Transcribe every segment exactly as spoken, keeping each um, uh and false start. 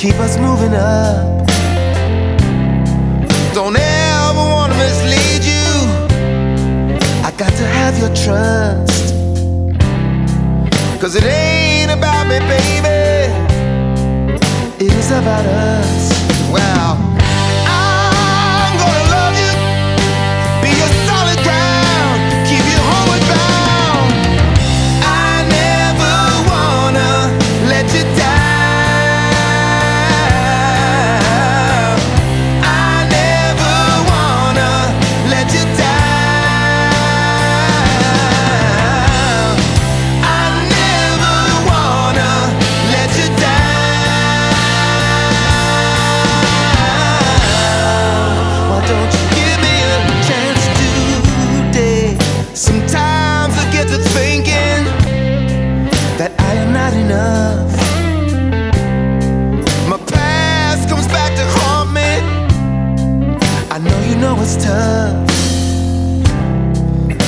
keep us moving up. Don't ever want to mislead you, I got to have your trust, 'cause it ain't about me, baby, it is about us. Wow.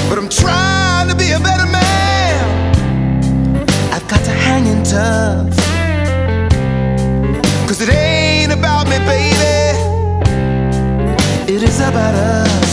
But I'm trying to be a better man, I've got to hang in tough, 'cause it ain't about me, baby, it is about us.